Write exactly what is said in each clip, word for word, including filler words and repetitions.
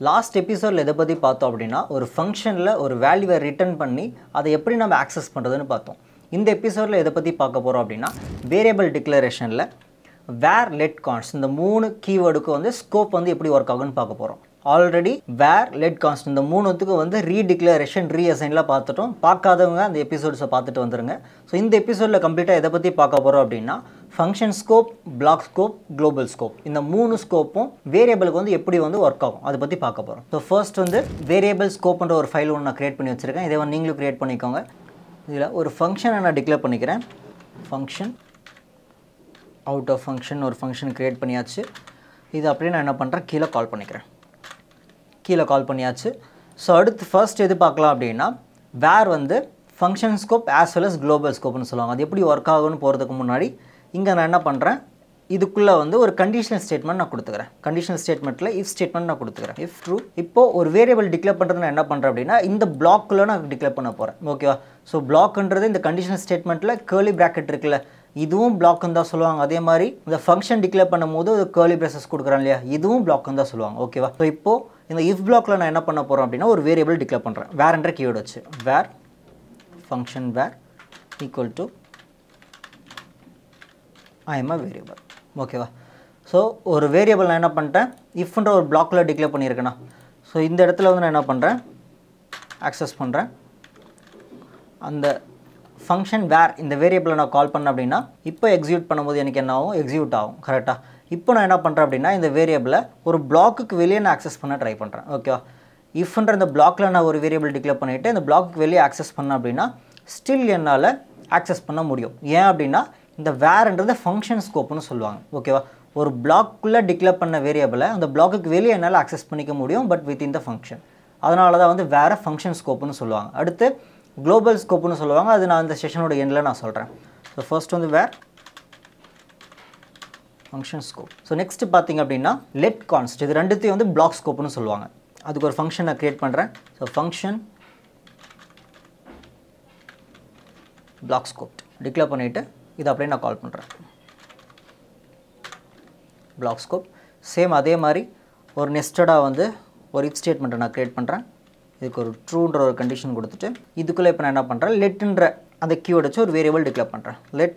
Last episode la edapadi paathom appadina or function la or value ah return panni adha eppadi nam access pandradunu paathom. In this episode la edapadi paakaporom variable declaration la where let const inda three keyword ku vande scope vande eppadi work agunu paakaporom. Already where let const inda three vande redeclaration reassign la paathatom paakadavanga and episodes ah paathittu vandrunga. So in the episode la complete ah edapadi paakaporom appadina function scope, block scope, global scope. In the three scope variable ku vande eppadi vande work agum adha patti paakaporom. So first vande variable scope endra or file one na create panni vechirukken idha vande neengalum create pannikonga. Idhila or function na declare pannikiren function out of function or function create பண்ணியாச்சு இது அப்படியே நான் என்ன பண்றேன் கீழ கால் பண்ணிக்கிறேன் கீழ கால் பண்ணியாச்சு சோ அடுத்து ஃபர்ஸ்ட் எது பார்க்கலாம் அப்படினா where வந்து function scope as well as global scope னு சொல்லுவாங்க அது எப்படி வர்க் ஆகும்னு போறதுக்கு முன்னாடி இங்க நான் என்ன பண்றேன் இதுக்குள்ள வந்து ஒரு கண்டிஷனல் ஸ்டேட்மென்ட் நான் கொடுத்துக்கறேன் கண்டிஷனல் ஸ்டேட்மென்ட்ல if ஸ்டேட்மென்ட் நான் கொடுத்துக்கறேன் if true இப்போ ஒரு வேரியபிள் டிக்ளேர் பண்றதுன்னா என்ன பண்றேன் அப்படினா இந்த block குள்ள நான் டிக்ளேர் பண்ண போறேன் ஓகேவா சோ blockன்றது இந்த கண்டிஷனல் ஸ்டேட்மென்ட்ல curly bracket இருக்குல இதுவும் block ன்னு தான் சொல்வாங்க அதே மாதிரி இந்த ஃபங்க்ஷன் டிக்ளேர் பண்ணும்போது ஒரு curly braces கொடுக்கறான்லையா இதுவும் block ன்னு தான் சொல்வாங்க ஓகேவா சோ இப்போ இந்த if blockல நான் என்ன பண்ண போறேன் அப்படினா ஒரு வேரியபிள் டிக்ளேர் பண்றேன் where என்ற keyword வச்சு where function where equal to I am a variable ஓகேவா சோ ஒரு வேரியபிள் நான் என்ன பண்றேன் if ன்ற ஒரு blockல டிக்ளேர் பண்ணியிருக்கேனா சோ இந்த இடத்துல வந்து நான் என்ன பண்றேன் ஆக்சஸ் பண்றேன் அந்த function where இந்த வேரியபிள நான் கால் பண்ண அப்படினா இப்போ எக்ஸிக்யூட் பண்ணும்போது எனக்கு என்ன ஆகும் எக்ஸிக்யூட் ஆகும் கரெக்ட்டா இப்போ நான் என்ன பண்றேன் அப்படினா இந்த வேரியபிள ஒரு பிளாக்குக்கு வெளிய நான் access பண்ண ட்ரை பண்றேன் ஓகேவா if ன்ற அந்த பிளாக்ல நான் ஒரு வேரியபிள் டிக்ளேர் பண்ணிட்டு இந்த பிளாக்குக்கு வெளிய access பண்ண அப்படினா ஸ்டில் என்னால access பண்ண முடியும் ஏன் அப்படினா இந்த where ன்றது function scope னு சொல்வாங்க ஓகேவா ஒரு பிளாக்குக்குள்ள டிக்ளேர் பண்ண வேரியபிள அந்த பிளாக்குக்கு வெளிய என்னால access பண்ணிக்க முடியும் but within the function அதனால தான் வந்து where function scope னு சொல்வாங்க அடுத்து global scope னு சொல்லுவாங்க அது நான் இந்த செஷனோட எண்ட்ல நான் சொல்றேன் சோ ஃபர்ஸ்ட் வந்து where function scope so next பாத்தீங்க அப்படினா let const இது ரெண்டுத்தையும் வந்து block scope னு சொல்லுவாங்க அதுக்கு ஒரு ஃபங்க்ஷன் நான் கிரியேட் பண்றேன் so function block scope declare பண்ணிட்டு இத அப்படியே நான் கால் பண்றேன் block scope சேம் அதே மாதிரி ஒரு நெஸ்டடா வந்து ஒரு if ஸ்டேட்மென்ட் நான் கிரியேட் பண்றேன் இதுக்கு ஒரு ட்ரூன்ற ஒரு கண்டிஷன் கொடுத்துட்டு இதுக்குள்ள இப்ப நான் என்ன பண்றேன் let ன்ற அந்த keyword வச்சு ஒரு வேரியபிள் டிக்ளேர் பண்றேன் let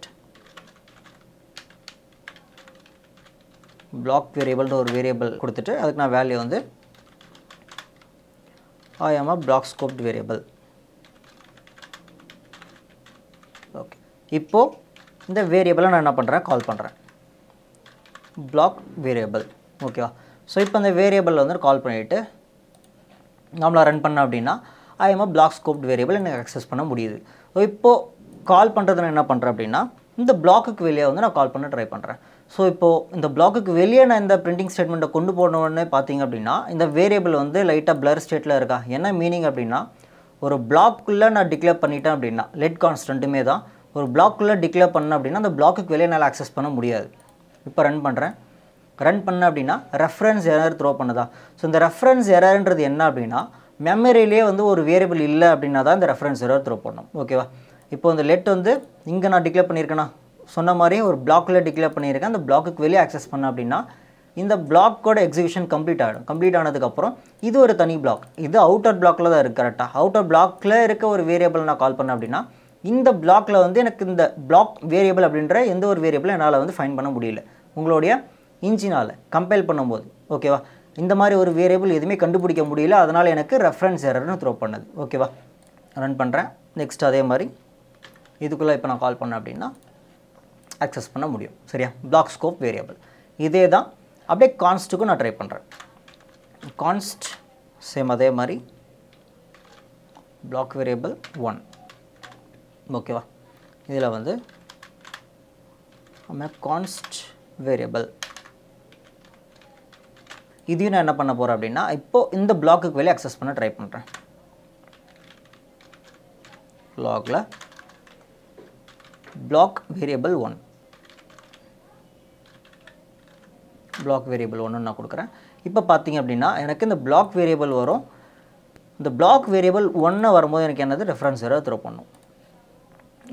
block variable ன்ற ஒரு வேரியபிள் கொடுத்துட்டு அதுக்கு நான் வேல்யூ வந்து I am a block scoped variable okay இப்போ இந்த வேரியபிளை நான் என்ன பண்றேன் கால் பண்றேன் block variable ஓகேவா சோ இப்போ அந்த வேரியபிளை வந்து கால் பண்ணிட்டு நாமளா ரன் பண்ண அப்படினா I am a block scoped variable எனக்கு அக்சஸ் பண்ண முடியுது. சோ இப்போ கால் பண்றது நான் என்ன பண்றேன் அப்படினா இந்த பிளாக்குக்கு வெளிய வந்து நான் கால் பண்ண ட்ரை பண்றேன். சோ இப்போ இந்த பிளாக்குக்கு வெளிய நான் இந்த பிரிண்டிங் ஸ்டேட்மென்ட்ட கொண்டு போன உடனே பாத்தீங்க அப்படினா இந்த வேரியபிள் வந்து லைட்டா blur ஸ்டேட்ல இருக்கா. என்ன மீனிங் அப்படினா ஒரு பிளாக்குள்ள நான் டிக்ளேர் பண்ணிட்டேன் அப்படினா let கான்ஸ்டன்ட்மே தான் ஒரு பிளாக்குள்ள டிக்ளேர் பண்ண அப்படினா அந்த பிளாக்குக்கு வெளிய என்னால அக்சஸ் பண்ண முடியாது. இப்போ ரன் பண்றேன் ரன் பண்ண அப்படினா ரெஃபரன்ஸ் எரர் த்ரோ பண்ணதா சோ இந்த ரெஃபரன்ஸ் எரர்ன்றது என்ன அப்படினா மெமரியிலே வந்து ஒரு வேரியபிள் இல்ல அப்படினா தான் இந்த ரெஃபரன்ஸ் எரர் த்ரோ பண்ணோம் ஓகேவா இப்போ இந்த let வந்து இங்க நான் டிக்ளேர் பண்ணிருக்கேனா சொன்ன மாதிரி ஒரு பிளாக்ல டிக்ளேர் பண்ணிருக்கேன் அந்த பிளாக்குக்கு வெளிய அக்சஸ் பண்ண அப்படினா இந்த பிளாக் கோட் எக்ஸிகியூஷன் கம்ப்ளீட் ஆகும் கம்ப்ளீட் ஆனதுக்கு அப்புறம் இது ஒரு தனி பிளாக் இது அவுட்டர் பிளாக்ல தான் இருக்கு கரெக்ட்டா அவுட்டர் பிளாக்ல இருக்க ஒரு வேரியபிள் நான் கால் பண்ண அப்படினா இந்த பிளாக்ல வந்து எனக்கு இந்த பிளாக் வேரியபிள் அப்படிங்கற எந்த ஒரு வேரியபிளை என்னால வந்து ஃபைண்ட் பண்ண முடியல உங்களுடைய இன்ஜினால கம்பைல் பண்ணும்போது ஓகேவா இந்த மாதிரி ஒரு வேரியபிள் எதுமே கண்டுபிடிக்க முடியல அதனால எனக்கு ரெஃபரன்ஸ் எரர்னு த்ரோ பண்ணது ஓகேவா ரன் பண்றேன் நெக்ஸ்ட் அதே மாதிரி இதுக்குள்ள இப்ப நான் கால் பண்ண அப்படினா அக்சஸ் பண்ண முடியும் சரியா block scope வேரியபிள் இதே தான் அப்படியே const க்கு நான் ட்ரை பண்றேன் const சேம் அதே மாதிரி block வேரியபிள் one ஓகேவா இதல வந்து நம்ம const வேரியபிள் இதையும் நான் என்ன பண்ண போறேன் அப்படினா இப்போ இந்த பிளாக்குக்கு வெளிய அக்சஸ் பண்ண ட்ரை பண்றேன் logல block variable one block variable one நான் கொடுக்கிறேன் இப்போ பாத்தீங்க அப்படினா எனக்கு இந்த block variable வரும் இந்த block variable one வரும்போது எனக்கு என்னது ரெஃபரன்ஸ் எரர் த்ரோ பண்ணும்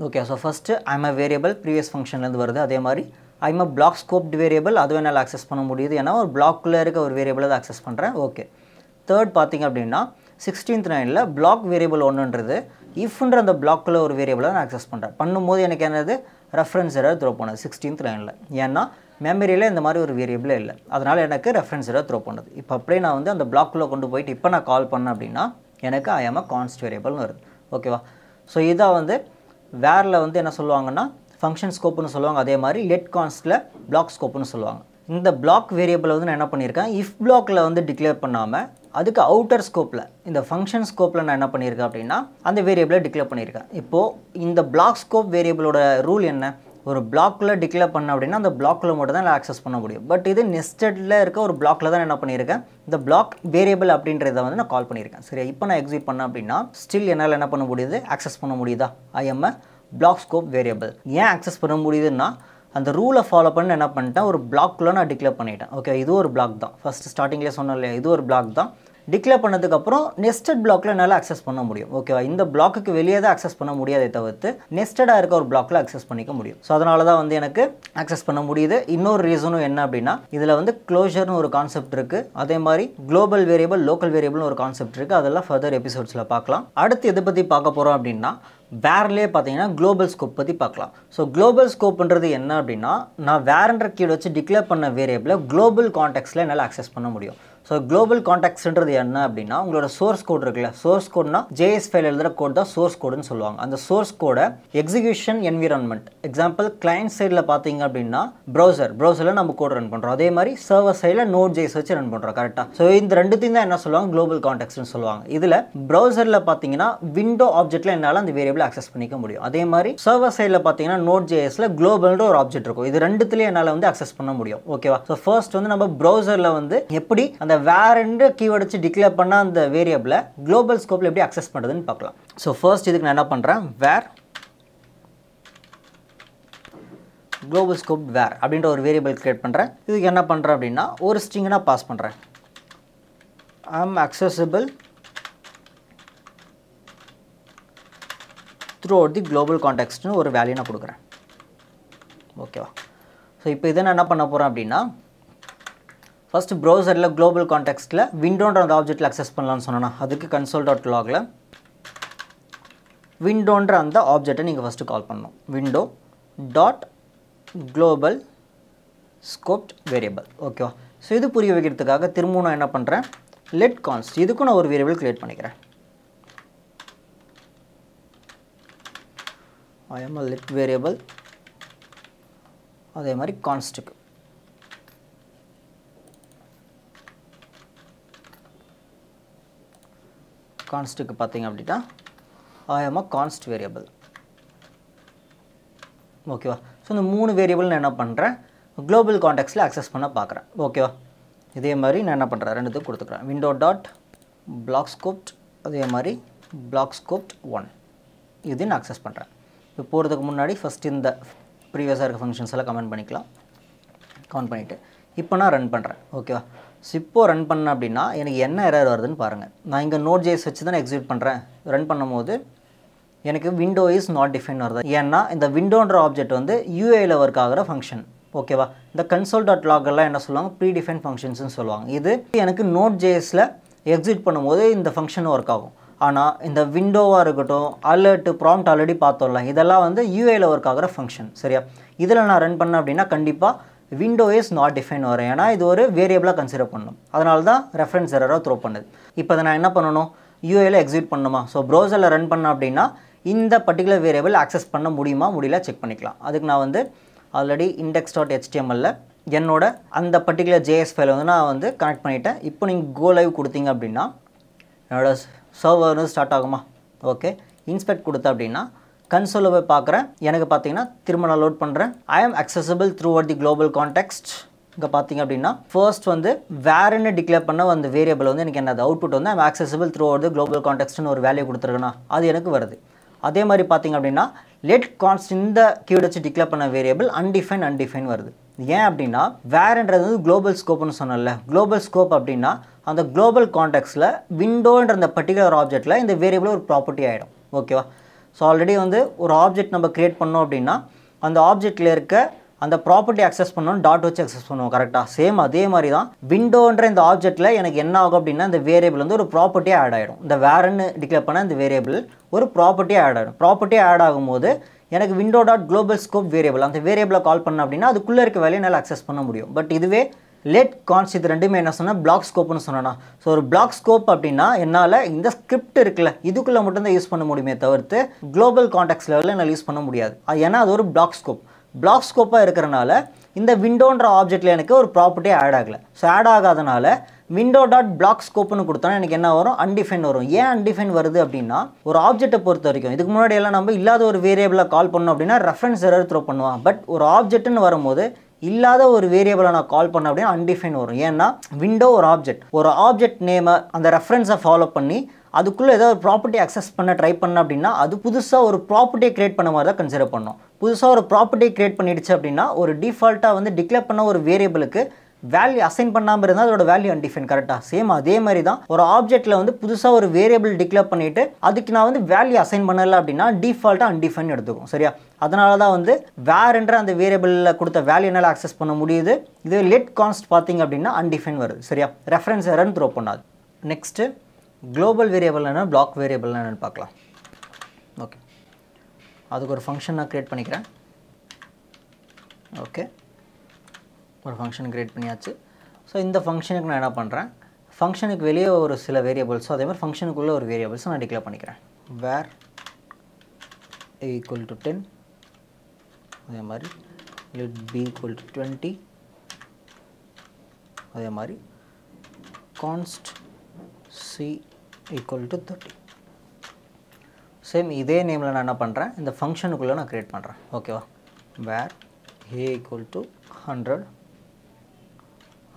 okay so first I am a variable previous functionல இருந்து வருது அதே மாதிரி I am a block scoped variable அதுவே என்னால access பண்ண முடியுது ஏனா ஒரு block குள்ள இருக்க ஒரு variable அத access பண்றேன் ஓகே Third, பாத்தீங்க அப்படின்னா sixteenth line ல block variable ஒண்ணுன்றது if ன்ற அந்த block ல ஒரு variable நான் access பண்றேன். பண்ணும்போது எனக்கு என்னது reference error throw பண்ணுது sixteenth line ல. ஏன்னா memory ல இந்த மாதிரி ஒரு variable இல்ல. அதனால எனக்கு reference error throw பண்ணுது. இப்போ அப்படியே நான் வந்து அந்த block ல கொண்டு போய் இப்போ நான் கால் பண்ண அப்படினா எனக்கு I am a const variable னு வருது. ஓகேவா? சோ இத வந்து where ல வந்து என்ன சொல்வாங்கன்னா function scope னு சொல்வாங்க. அதே மாதிரி let const ல block scope னு சொல்வாங்க. இந்த block variable வந்து நான் என்ன பண்ணிருக்கேன் if block ல வந்து declare பண்ணாம அதுக்கு outer scope ல இந்த function scope ல நான் என்ன பண்ணிருக்கேன் அப்படினா அந்த variable declare பண்ணிருக்கேன். இப்போ இந்த block scope variable ஓட rule என்ன? ஒரு block ல declare பண்ண அப்படினா அந்த block ல மட்டும் தான் access பண்ண முடியும். பட் இது nested ல இருக்க ஒரு block ல தான் என்ன பண்ணிருக்கேன் இந்த block variable அப்படின்றதை வந்து நான் கால் பண்ணிருக்கேன். சரி, இப்போ நான் எக்ஸிட் பண்ண அப்படினா still என்னால என்ன பண்ண முடியுது? access பண்ண முடியுதா? I am a block scope variable. ஏன் access பண்ண முடியுதுன்னா அந்த ரூலை ஃபாலோ பண்ண என்ன பண்ணிட்டேன் ஒரு பிளாக்குள்ள நான் டிக்ளேர் பண்ணிட்டேன். ஓகே, இது ஒரு பிளாக் தான். ஃபர்ஸ்ட் ஸ்டார்டிங்ல சொன்னேன் இல்லையா, இது ஒரு பிளாக் தான். டிக்ளேர் பண்ணதுக்கு அப்புறம் நெஸ்டட் பிளாக்ல என்னால அக்சஸ் பண்ண முடியும். ஓகேவா, இந்த பிளாக்குக்கு வெளியே தான் அக்சஸ் பண்ண முடியாதே தவிர்த்து நெஸ்டடா இருக்க ஒரு பிளாக்ல அக்சஸ் பண்ணிக்க முடியும். ஸோ அதனால தான் வந்து எனக்கு அக்சஸ் பண்ண முடியுது. இன்னொரு ரீசனும் என்ன அப்படின்னா இதுல வந்து க்ளோஷர்னு ஒரு கான்செப்ட் இருக்கு. அதே மாதிரி குளோபல் வேரியபிள் லோக்கல் வேரியபிள்னு ஒரு கான்செப்ட் இருக்கு. அதெல்லாம் ஃபர்தர் எபிசோட்ஸ்ல பார்க்கலாம். அடுத்து எதை பத்தி பார்க்க போறோம் அப்படின்னா வேர்லே பார்த்தீங்கன்னா குளோபல் ஸ்கோப் பற்றி பார்க்கலாம். ஸோ குளோபல் ஸ்கோப்ன்றது என்ன அப்படின்னா நான் வேர்ன்ற கீழ் வச்சு டிக்ளேர் பண்ண வேரியபிளை குளோபல் கான்டெக்ட்ஸில் என்னால் அக்சஸ் பண்ண முடியும். ஸோ குளோபல் கான்டெக்ட்ஸ்ன்றது என்ன அப்படின்னா உங்களோட சோர்ஸ் கோட் இருக்குல்ல, சோர்ஸ் கோட்னா ஜேஎஸ் ஃபைல் எழுதுகிற கோட் தான் சோர்ஸ் கோடுன்னு சொல்லுவாங்க. அந்த சோர்ஸ் கோடை எக்ஸிக்யூஷன் என்விரான்மெண்ட் எக்ஸாம்பிள் கிளைண்ட் சைடில் பார்த்தீங்க அப்படின்னா ப்ரௌசர் ப்ரௌசரில் நம்ம கோட் ரன் பண்ணுறோம். அதே மாதிரி சர்வர் சைடில் நோட் ஜேஎஸ் வச்சு ரன் பண்ணுறோம். கரெக்டாக? ஸோ இந்த ரெண்டுத்தையும் தான் என்ன சொல்லுவாங்க குளோபல் கான்டெக்ட்ஸ்னு சொல்லுவாங்க. இதில் ப்ரௌசரில் பார்த்தீங்கன்னா விண்டோ ஆப்ஜெக்டில் என்னால் அந்த வேரியபிள் access பண்ணிக்க முடியும். அதே மாதிரி சர்வர் சைடுல பாத்தீங்கன்னா Node.js ல global ஒரு ஆப்ஜெக்ட் இருக்கும். இது ரெண்டுத்துலயே என்னால வந்து access பண்ண முடியும். ஓகேவா? சோ ஃபர்ஸ்ட் வந்து நம்ம browserல வந்து எப்படி அந்த where-ன்ற கீவேர்ட் வச்சு டிக்ளேர் பண்ண அந்த வேரியபிளை global scope-ல எப்படி access பண்றதுன்னு பார்க்கலாம். சோ ஃபர்ஸ்ட் இதுக்கு நான் என்ன பண்றேன் where global scope where அப்படிங்கற ஒரு வேரியபிள் கிரியேட் பண்றேன். இதுக்கு என்ன பண்றேன் அப்படினா ஒரு string நான் பாஸ் பண்றேன். I am accessible throughout the global context னு ஒரு வேல்யூ நான் கொடுக்குறேன். ஓகேவா? ஸோ இப்போ இதை நான் என்ன பண்ண போகிறேன் அப்படின்னா ஃபஸ்ட்டு ப்ரௌசரில் குளோபல் கான்டெக்ஸ்ட்டில் விண்டோன்ற அந்த ஆப்ஜெக்டில் அக்சஸ் பண்ணலான்னு சொன்னேன்னா அதுக்கு கன்சோல் டாட் லாகில் விண்டோன்ற அந்த ஆப்ஜெக்டை நீங்கள் ஃபஸ்ட்டு கால் பண்ணணும். Window dot global scoped variable. ஓகேவா? ஸோ இது புரிய வைக்கிறதுக்காக திரும்பவும் நான் என்ன பண்ணுறேன் லெட் கான்ஸ்ட் இதுக்கும் நான் ஒரு வேரியபிள் க்ரியேட் பண்ணிக்கிறேன். I am a let variable. அதே மாதிரி const. const க்கு பார்த்தீங்க அப்படின்னா I am a const variable. ஓகேவா? ஸோ இந்த மூணு வேரியபிள் நான் என்ன பண்ணுறேன் குளோபல் கான்டெக்ஸ்டில் அக்சஸ் பண்ண பார்க்குறேன். ஓகேவா? இதே மாதிரி நான் என்ன பண்ணுறேன் ரெண்டுத்துக்கு கொடுத்துக்கிறேன். விண்டோ டாட் பிளாக் ஸ்கோப்ட் அதே மாதிரி பிளாக் ஸ்கோப்ட் ஒன் இது நான் அக்சஸ் பண்ணுறேன். இப்போ போகிறதுக்கு முன்னாடி ஃபஸ்ட் இந்த ப்ரீவியஸாக இருக்க ஃபங்க்ஷன்ஸ் எல்லாம் கமெண்ட் பண்ணிக்கலாம். கவுண்ட் பண்ணிவிட்டு இப்போ நான் ரன் பண்ணுறேன். ஓகேவா? ஸோ இப்போது ரன் பண்ணேன் அப்படின்னா எனக்கு என்ன எரர் வருதுன்னு பாருங்கள். நான் இங்கே நோட் ஜேஸ் வச்சு தான் எக்ஸிக்யூட் பண்ணுறேன். ரன் பண்ணும்போது எனக்கு விண்டோ இஸ் நாட் டிஃபைன் வருது. ஏன்னா இந்த விண்டோன்ற ஆப்ஜெக்ட் வந்து யூஐயில் ஒர்க் ஆகிற ஃபங்க்ஷன். ஓகேவா? இந்த கன்சோல் டாட் லாகெல்லாம் என்ன சொல்லுவாங்க ப்ரீ டிஃபைன் ஃபங்க்ஷன்ஸ்னு சொல்லுவாங்க. இது எனக்கு நோட் ஜேஸில் எக்ஸிக்யூட் பண்ணும்போது இந்த ஃபங்க்ஷன் ஒர்க் ஆகும். ஆனால் இந்த விண்டோவாக இருக்கட்டும் அலர்ட்டு ப்ராம்ப்ட் ஆல்ரெடி பார்த்தோம்ல இதெல்லாம் வந்து யூஐயில் ஒர்க் ஆகிற ஃபங்க்ஷன். சரியா? இதில் நான் ரன் பண்ணேன் அப்படின்னா கண்டிப்பாக விண்டோ இஸ் நாட் டிஃபைன் வரும். ஏன்னா இது ஒரு வேரியபிளாக கன்சிடர் பண்ணணும். அதனால தான் ரெஃபரன்ஸ் எரராக த்ரோ பண்ணுது. இப்போ அதை நான் என்ன பண்ணணும் யூஐயில் எக்ஸிக்யூட் பண்ணணுமா? ஸோ ப்ரௌசரில் ரன் பண்ணேன் அப்படின்னா இந்த பர்டிகுலர் வேரியபிள் அக்சஸ் பண்ண முடியுமா முடியல செக் பண்ணிக்கலாம். அதுக்கு நான் வந்து ஆல்ரெடி இண்டெக்ஸ் டாட் ஹெச்டிஎம்எல்ல என்னோட அந்த பர்டிகுலர் ஜேஎஸ் ஃபைலை வந்து நான் வந்து கனெக்ட் பண்ணிவிட்டேன். இப்போ நீங்கள் கோ லைவ் கொடுத்தீங்க அப்படின்னா என்னோட சர்வர் ஸ்டார்ட் ஆகுமா? ஓகே, இன்ஸ்பெக்ட் கொடுத்தா அப்படின்னா கன்சோலில் போய் பார்க்குறேன். எனக்கு பார்த்தீங்கன்னா திரும்ப நான் லோட் பண்ணுறேன். I am accessible throughout the global context. இங்கே பார்த்தீங்க அப்படின்னா ஃபர்ஸ்ட் வந்து வேறுன்னு டிக்ளேர் பண்ண அந்த வேரியபிள் வந்து எனக்கு என்னது அவுட்புட் வந்து I am accessible throughout the global கான்டெக்ஸ்ட்னு ஒரு வேல்யூ கொடுத்துருக்கேன்னா அது எனக்கு வருது. அதே மாதிரி பார்த்தீங்க அப்படின்னா லெட் கான்ஸ்ட் இந்த கீவேர்ட் வச்சு டிக்ளேர் பண்ண வேரியபிள் அன்டிஃபைன் அன்டிஃபைன் வருது. ஏன் அப்படின்னா வேறுன்றது வந்து குளோபல் ஸ்கோப்னு சொன்னல, குளோபல் ஸ்கோப் அப்படின்னா அந்த குளோபல் கான்டெக்ஸ்ட்டில் விண்டோன்ற அந்த பர்டிகுலர் ஆப்ஜெக்ட்டில் இந்த வேரியபிள் ஒரு ப்ராப்பர்ட்டி ஆகிடும். ஓகேவா? ஸோ ஆல்ரெடி வந்து ஒரு ஆப்ஜெக்ட் நம்ம க்ரியேட் பண்ணோம் அப்படின்னா அந்த ஆப்ஜெக்டில் இருக்க அந்த property access பண்ணனும் dot வச்சு access பண்ணுவோம் கரெக்ட்டா சேம் அதே மாதிரி தான் windowன்ற இந்த ஆப்ஜெக்ட்ல எனக்கு என்ன ஆகும் அப்படினா இந்த வேரியபிள் வந்து ஒரு property ஆட் ஆயிடும் இந்த var ன்னு டிக்ளேர் பண்ண இந்த வேரியபிள் ஒரு property ஆட் ஆகும் property ஆட் ஆகும்போது எனக்கு window.globalscope வேரியபிள் அந்த வேரியபிளை கால் பண்ண அப்படினா அதுக்குள்ள இருக்க வேல்யூ என்னால access பண்ண முடியும் பட் இதுவே let const இது ரெண்டுமே என்ன சொன்னா block scope ன்னு சொன்னானா சோ ஒரு block scope அப்படினா என்னால இந்த ஸ்கிரிப்ட் இருக்குல இதுக்குள்ள மட்டும் தான் யூஸ் பண்ண முடியுமே தவிர்த்து global context level-ல என்னால யூஸ் பண்ண முடியாது ஏனா அது ஒரு block scope block scope-ஆ இருக்கறனால இந்த window-ன்ற object-ல எனக்கு ஒரு property add ஆகல சோ add ஆகாதனால window.blockscope ன்னு கொடுத்தானே எனக்கு என்ன வரும் undefined வரும் ஏன் undefined வருது அப்படினா ஒரு object-ஐ பொறுத்த வரைக்கும் இதுக்கு முன்னாடி எல்லாம் நம்ம இல்லாத ஒரு variable-ஐ கால் பண்ணோம் அப்படினா reference error throw பண்ணுவான் பட் ஒரு object-ன்னு வரும்போது இல்லாத ஒரு வேரியபிளை நான் கால் பண்ண அப்படினா undefined வரும் ஏன்னா window ஒரு ஆப்ஜெக்ட் ஒரு ஆப்ஜெக்ட் நேம் அந்த ரெஃபரன்ஸை ஃபாலோ பண்ணி அதுக்குள்ள ஏதாவது ஒரு property access பண்ண ட்ரை பண்ண அப்படினா அது புதுசா ஒரு property create பண்ண மாதிரி தான் கன்சிடர் பண்ணோம் புதுசா ஒரு property create பண்ணிடுச்சு அப்படினா ஒரு டிஃபால்ட்டா வந்து டிக்ளேர் பண்ண ஒரு வேரியபிளுக்கு value assign பண்ணாம இருந்தா அதோட value undefined கரெக்ட்டா சேம் அதே மாதிரி தான் ஒரு ஆப்ஜெக்ட்ல வந்து புதுசா ஒரு வேரியபிள் டிக்ளேர் பண்ணிட்டு அதுக்கு நான் வந்து value assign பண்ணல அப்படினா டிஃபால்ட்டா undefined எடுத்துக்கும் சரியா அதனால தான் வந்து varன்ற அந்த வேரியபிள்ல கொடுத்த value என்னால access பண்ண முடியுது இது let const பாத்தீங்க அப்படினா undefined வருது சரியா reference error ன்னு throw பண்ணாது next global variable னா block variable னா என்னன்னு பார்க்கலாம் ஓகே அதுக்கு ஒரு ஃபங்க்ஷன் நான் கிரியேட் பண்ணிக்கிறேன் ஓகே ஒரு ஃபங்க்ஷன் கிரியேட் பண்ணியாச்சு சோ இந்த ஃபங்க்ஷனுக்கு நான் என்ன பண்றேன் ஃபங்க்ஷனுக்கு வெளிய ஒரு சில வேரியபிள்ஸ் அதே மாதிரி ஃபங்க்ஷனுக்குள்ள ஒரு வேரியபிள்ஸ் நான் டிக்ளேர் பண்ணிக்கிறேன் var a equal to ten அதே மாதிரி let b equal to twenty அதே மாதிரி const c equal to thirty same இதே நேம்ல நான் என்ன பண்றேன் இந்த ஃபங்க்ஷனுக்குள்ள நான் கிரியேட் பண்றேன் ஓகேவா var a equal to one hundred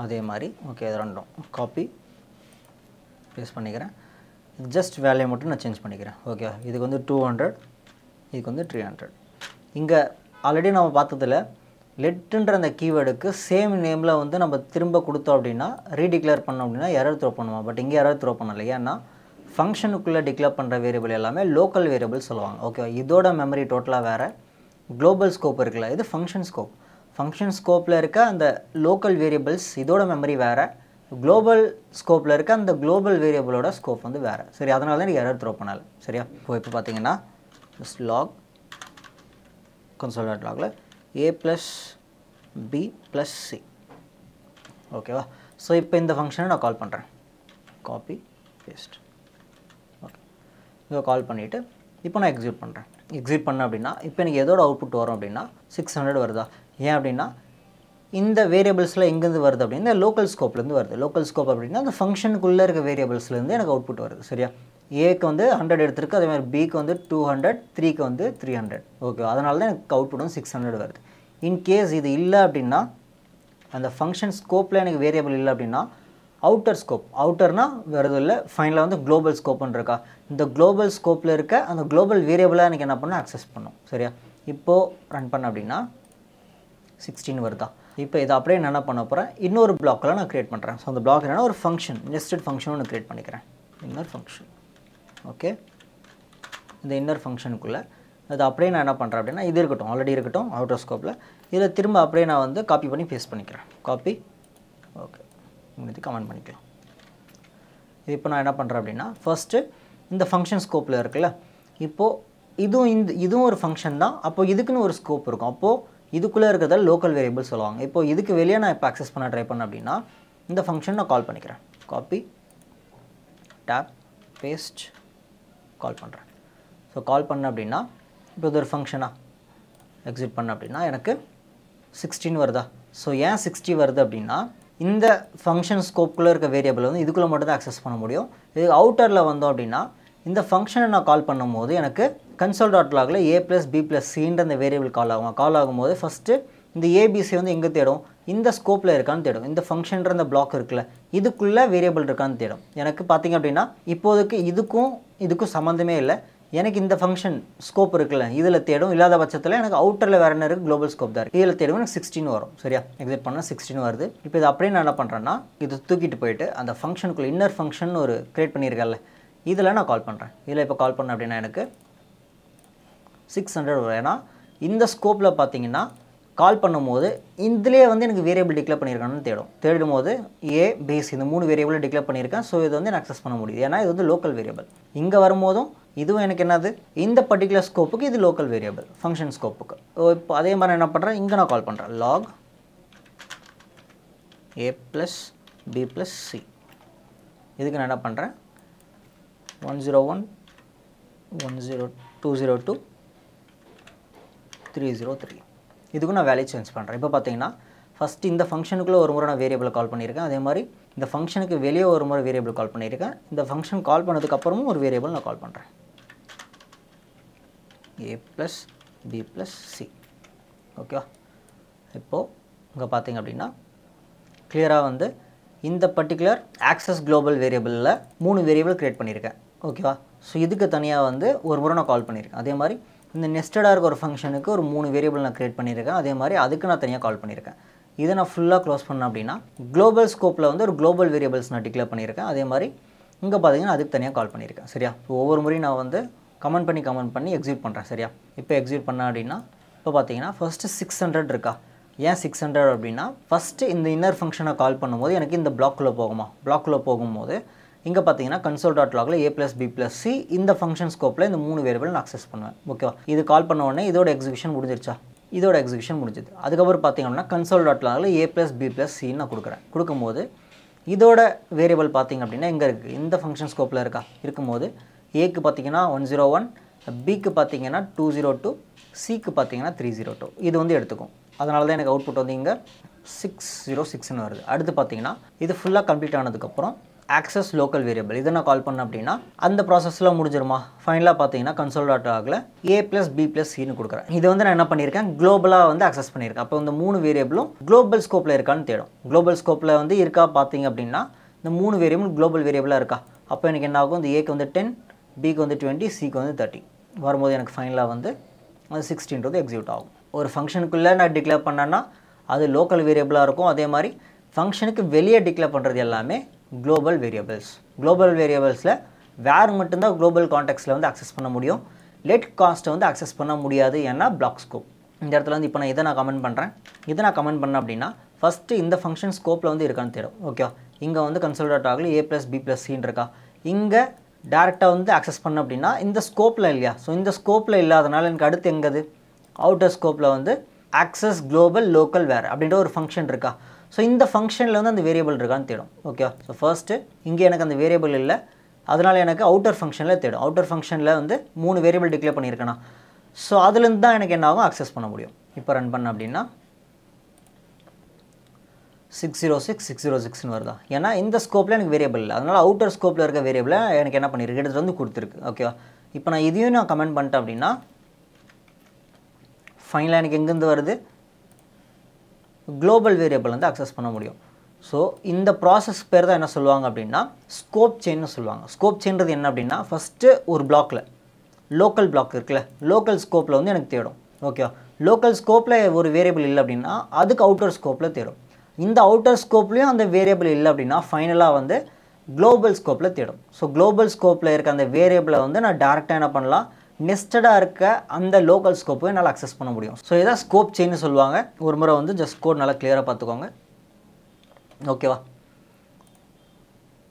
அதே மாதிரி ஓகே இது ரெண்டும் காப்பி பேஸ்ட் பண்ணிக்கிறேன் just value மட்டும் நான் சேஞ்ச் பண்ணிக்கிறேன் ஓகே இதுக்கு வந்து two hundred இதுக்கு வந்து three hundred இங்க ஆல்ரெடி நாம பார்த்ததுல letன்ற அந்த கீவேர்டுக்கு சேம் நேம்ல வந்து நம்ம திரும்ப கொடுத்தோம் அப்படினா ரீடிக்ளேர் பண்ணோம் அப்படினா எரர் த்ரோ பண்ணுமா பட் இங்க எரர் த்ரோ பண்ணல ஏன்னா ஃபங்க்ஷனுக்குள்ள டிக்ளேர் பண்ற வேரியபிள் எல்லாமே லோக்கல் வேரியபிள் சொல்வாங்க ஓகே இதோட மெமரி டோட்டலா வேற global scope இருக்குல இது function scope function scope ல இருக்க அந்த local variables இதோட memory வேற global scope ல இருக்க அந்த global variable ஓட scope வந்து வேற சரி அதனால தான் எரர் த்ரோ பண்ணல சரியா இப்போ இப்ப பாத்தீங்கன்னா just log console.log ல a plus b plus c ஓகேவா சோ இப்போ இந்த ஃபங்க்ஷனை நான் கால் பண்றேன் copy paste ஓகே இத கால் பண்ணிட்டு இப்போ நான் எக்ஸிக்யூட் பண்றேன் exit பண்ண அப்படினா இப்போ எனக்கு எதோட அவுட்புட் வரும் அப்படினா six hundred வருதா ஏன் அப்படினா இந்த வேரியபிள்ஸ்ல எங்க இருந்து வருது அப்படினா லோக்கல் ஸ்கோப்ல இருந்து வருது லோக்கல் ஸ்கோப் அப்படினா அந்த ஃபங்க்ஷனுக்குள்ள இருக்க வேரியபிள்ஸ்ல இருந்து எனக்கு அவுட்புட் வருது சரியா a க்கு வந்து one hundred எடுத்துருக்கு அதே மாதிரி b க்கு வந்து two hundred three க்கு வந்து three hundred ஓகே அதனால தான் எனக்கு அவுட்புட் வந்து six hundred வருது இன் கேஸ் இது இல்ல அப்படினா அந்த ஃபங்க்ஷன் ஸ்கோப்ல எனக்கு வேரியபிள் இல்ல அப்படினா அவுட்டர் ஸ்கோப் அவுட்டர்னா வேறது இல்ல ஃபைனலா வந்து global scope ன்னு இருக்கா இந்த global scope ல இருக்க அந்த global variable-ஐ எனக்கு என்ன பண்ணனும் access பண்ணனும் சரியா இப்போ ரன் பண்ண அப்படினா sixteen வருதா இப்போ இத அப்படியே என்ன பண்ண போறேன் இன்னொரு block-ல நான் கிரியேட் பண்றேன் சோ அந்த block என்னன்னா ஒரு function nested function ஒன்னு கிரியேட் பண்ணிக்கிறேன் inner function ஓகே இந்த inner function-க்குள்ள அது அப்படியே நான் என்ன பண்றேன் அப்படினா இது இருக்கட்டும் ஆல்ரெடி இருக்கட்டும் outer scope-ல இத திரும்ப அப்படியே நான் வந்து காப்பி பண்ணி paste பண்ணிக்கிறேன் காப்பி ஓகே உங்களுக்கு கமெண்ட் பண்ணிக்கலாம் இப்போ நான் என்ன பண்றேன் அப்படினா first இந்த ஃபங்க்ஷன் ஸ்கோப்ல இருக்குல இப்போ இது இந்த இதுவும் ஒரு ஃபங்க்ஷன் தான் அப்போ இதுக்குன்னு ஒரு ஸ்கோப் இருக்கும் அப்போ இதுக்குள்ள இருக்கத லோக்கல் வேரியபிள் சொல்வாங்க இப்போ இதுக்கு வெளிய நான் இப்ப access பண்ண ட்ரை பண்ண அப்படினா இந்த ஃபங்க்ஷனை கால் பண்ணிக்கிறேன் copy tab paste கால் பண்றேன் சோ கால் பண்ண அப்படினா இப்போ இது ஒரு ஃபங்க்ஷனா எக்ஸிட் பண்ண அப்படினா எனக்கு sixteen வருதா சோ ஏன் sixty வருது அப்படினா இந்த ஃபங்க்ஷன் ஸ்கோப்க்குள்ள இருக்க வேரியபிள் வந்து இதுக்குள்ள மட்டும் தான் access பண்ண முடியும் இது அவுட்டர்ல வந்தோம் அப்படினா இந்த ஃபங்க்ஷனை நான் கால் பண்ணும்போது எனக்கு console.log ல a + b + c ன்ற அந்த வேரியபிள் கால் ஆகும் கால் ஆகும்போது ஃபர்ஸ்ட் இந்த abc வந்து எங்க தேடும் இந்த ஸ்கோப்ல இருக்கான்னு தேடும் இந்த ஃபங்க்ஷன்ற அந்த block இருக்குல இதுக்குள்ள வேரியபிள் இருக்கான்னு தேடும் எனக்கு பாத்தீங்க அப்படினா இப்போதைக்கு இதுக்கும் இதுக்கும் சம்பந்தமே இல்ல எனக்கு இந்த ஃபங்க்ஷன் ஸ்கோப் இருக்குல இதல தேடும் இல்லாத பட்சத்துல எனக்கு அவுட்டர்ல வேற என்ன இருக்கு global scope தான் இருக்கு இதல தேடும் எனக்கு sixteen வரும் சரியா எக்ஸிட் பண்ணா sixteen வருது இப்போ இத அப்படியே நான் என்ன பண்றேன்னா இது தூக்கிட்டு போயிடு அந்த ஃபங்க்ஷனுக்குள்ள இன்னர் ஃபங்க்ஷன் ஒரு கிரியேட் பண்ணிருக்கல்ல இதல நான் கால் பண்றேன் இதல இப்ப கால் பண்ண அப்படினா எனக்கு six hundred வரும் ஏனா இந்த ஸ்கோப்ல பாத்தீங்கன்னா கால் பண்ணும்போது இந்தலயே வந்து எனக்கு variable டிக்ளேர் பண்ணிருக்கானு தேடும் தேடும்போது a base இந்த மூணு variable டிக்ளேர் பண்ணிருக்கேன் சோ இது வந்து நான் அக்சஸ் பண்ண முடியுது ஏனா இது வந்து லோக்கல் வேரியபிள் இங்க வரும்போது இதுவும் எனக்கு என்னது இந்த particular ஸ்கோப்புக்கு இது லோக்கல் வேரியபிள் ஃபங்க்ஷன் ஸ்கோப்புக்கு இப்போ அதே மாதிரி என்ன பண்றேன் இங்க நான் கால் பண்றேன் log a plus b plus c இதுக்கு நான் என்ன பண்றேன் one oh one, one oh two, two oh two, three oh three இதுக்கு நான் value change பண்றேன் இப்போ பாத்தீங்கன்னா first இந்த ஃபங்க்ஷனுக்குள்ள ஒரு முறை நான் வேரியபிள் கால் பண்ணிருக்கேன் அதே மாதிரி இந்த ஃபங்க்ஷனுக்கு வெளிய ஒரு முறை வேரியபிள் கால் பண்ணிருக்கேன் இந்த ஃபங்க்ஷன் கால் பண்ணதுக்கு அப்புறமும் ஒரு வேரியபிள் நான் கால் பண்றேன் a plus b plus c ஓகேவா இப்போ இங்க பாத்தீங்க அப்படினா கிளியரா வந்து இந்த particular access global variable ல மூணு வேரியபிள் கிரியேட் பண்ணிருக்கேன் ஓகேவா சோ இதுக்கு தனியா வந்து ஒரு முறை நான் கால் பண்ணிருக்கேன் அதே மாதிரி இந்த nested ஆ இருக்க ஒரு ஃபங்க்ஷனுக்கு ஒரு மூணு வேரியபிள் நான் கிரியேட் பண்ணிருக்கேன் அதே மாதிரி அதுக்கு நான் தனியா கால் பண்ணிருக்கேன் இத நான் ஃபுல்லா க்ளோஸ் பண்ண அப்படினா குளோபல் ஸ்கோப்ல வந்து ஒரு குளோபல் வேரியபிள்ஸ் நான் டிக்ளேர் பண்ணிருக்கேன் அதே மாதிரி இங்க பாத்தீங்கன்னா அதுக்கு தனியா கால் பண்ணிருக்கேன் சரியா ஒவ்வொரு முறை நான் வந்து கமெண்ட் பண்ணி கமெண்ட் பண்ணி எக்ஸிக்யூட் பண்றேன் சரியா இப்போ எக்ஸிக்யூட் பண்ண அப்படினா இப்போ பாத்தீங்கன்னா first six hundred இருக்கா ஏன் six hundred அப்படினா first இந்த inner ஃபங்க்ஷனை கால் பண்ணும்போது எனக்கு இந்த block குள்ள போகுமா block குள்ள போகும்போது இங்க பாத்தீங்கன்னா console.log ல a plus b plus c இந்த ஃபங்க்ஷன் ஸ்கோப்ல இந்த மூணு வேரியபிள் நான் அக்சஸ் பண்ணுவேன் ஓகேவா இது கால் பண்ண உடனே இதோட எக்ஸிகியூஷன் முடிஞ்சிருச்சா இதோட எக்ஸிகியூஷன் முடிஞ்சது அதுக்கு அப்புறம் பாத்தீங்கன்னா console.log ல a plus b plus c ன்னு கொடுக்கிறேன் கொடுக்கும்போது இதோட வேரியபிள் பாத்தீங்க அப்படினா எங்க இருக்கு இந்த ஃபங்க்ஷன் ஸ்கோப்ல இருக்கா இருக்கும்போது a க்கு பாத்தீங்கன்னா one oh one b க்கு பாத்தீங்கன்னா two oh two c க்கு பாத்தீங்கன்னா three oh two இது வந்து எடுத்துக்கும் அதனால தான் எனக்கு அவுட்புட் வந்து இங்க six oh six ன்னு வருது அடுத்து பாத்தீங்கன்னா இது ஃபுல்லா கம்ப்ளீட் ஆனதுக்கு அப்புறம் access local variable இத நான் கால் பண்ண அப்படினா அந்த processல முடிஞ்சிருமா ஃபைனலா பாத்தீங்கன்னா console.log ல a plus b plus c ன்னு கொடுக்கிறேன் இது வந்து நான் என்ன பண்ணிருக்கேன் குளோபலா வந்து access பண்ணிருக்கேன் அப்ப இந்த மூணு வேரியபிளும் global scopeல இருக்கான்னு தேடும் global scopeல வந்து இருக்கா பாத்தீங்க அப்படினா இந்த மூணு வேரியபிளும் global variableல இருக்கா அப்ப எனக்கு என்ன ஆகும் இந்த a க்கு வந்து ten b க்கு வந்து twenty c க்கு வந்து thirty வரும்போது எனக்கு ஃபைனலா வந்து sixteen ரோது எக்ஸிக்யூட் ஆகும் ஒரு ஃபங்க்ஷனுக்குள்ள நான் டிக்ளேர் பண்ணனா அது local variableல இருக்கும் அதே மாதிரி ஃபங்க்ஷனுக்கு வெளிய டிக்ளேர் பண்றது எல்லாமே global variables global variables la var mattum da global context la vandu access panna mudiyum let cost vandu access panna mudiyadhu enna block scope indha edathula vandu ipo na idha na comment pandren idha na comment panna appadina first indha function scope la vandu irukanu thedum okay inga vandu console.log la a plus b plus c nu iruka inga direct ah vandu access panna appadina indha scope la illaya so indha scope la illadhanal enakku aduthu engadu outer scope la vandu access global local var abindra or function iruka so in the function la vandu the variable irukanu thedum okay so first inge enak and variable illa adanal enak outer function la thedum outer function la vandu three variable declare pannirukana so adula irundha enak enna agum access panna mudiyum ipo run panna appadina six oh six six oh six nu varudha ena in the scope la enak variable illa adanal outer scope la iruka variable la enak enna pannirukku eduthu vandu kuduthirukku okay ipo na idhiyum na comment pannta appadina finally enak enga irundhu varudhu global variable and access பண்ண முடியும் so in the process பேர் தான் என்ன சொல்வாங்க அப்படினா scope chain னு சொல்வாங்க scope chainன்றது என்ன அப்படினா first ஒரு blockல local block இருக்குல local scope ல வந்து எனக்கு தேடும் ஓகேவா local scope ல ஒரு variable இல்ல அப்படினா அதுக்கு outer scope ல தேடும் இந்த outer scope லயும் அந்த variable இல்ல அப்படினா ஃபைனலா வந்து global scope ல தேடும் so global scope ல இருக்க அந்த variable வந்து நான் டைரக்டா என்ன பண்ணலாம் nested ah irukka andha local scope ku enala access panna mudiyum so idha scope chain nu solvaanga oru mura vandu just code nalla clear ah paathukonga okay va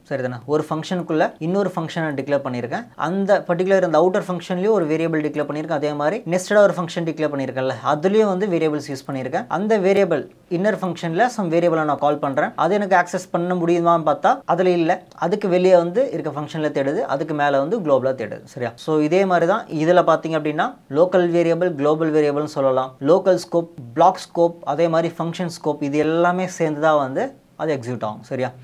seridana oru function kulla innoru function na declare pannirken andha particular andha outer function liye oru variable declare pannirken adhe mari nested ah oru function declare pannirken la aduliyum vandu variables use pannirken andha variable inner function la some variable na call pandren adhu enak access panna mudiyuma paatha adile illa adukku veliya vandu irka function la thedudhu adukku mela vandu global la thedudhu seriya so idhe mari dhaan idhila pathinga appadina local variable global variable nu sollalam local scope block scope adhe mari function scope idu ellame sendha vandu adhu execute aagum seriya